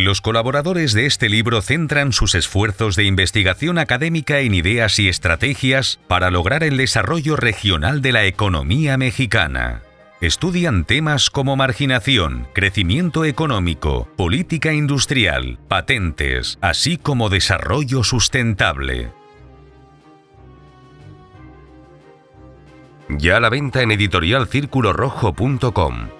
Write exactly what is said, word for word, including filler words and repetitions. Los colaboradores de este libro centran sus esfuerzos de investigación académica en ideas y estrategias para lograr el desarrollo regional de la economía mexicana. Estudian temas como marginación, crecimiento económico, política industrial, patentes, así como desarrollo sustentable. Ya a la venta en editorial círculo rojo punto com.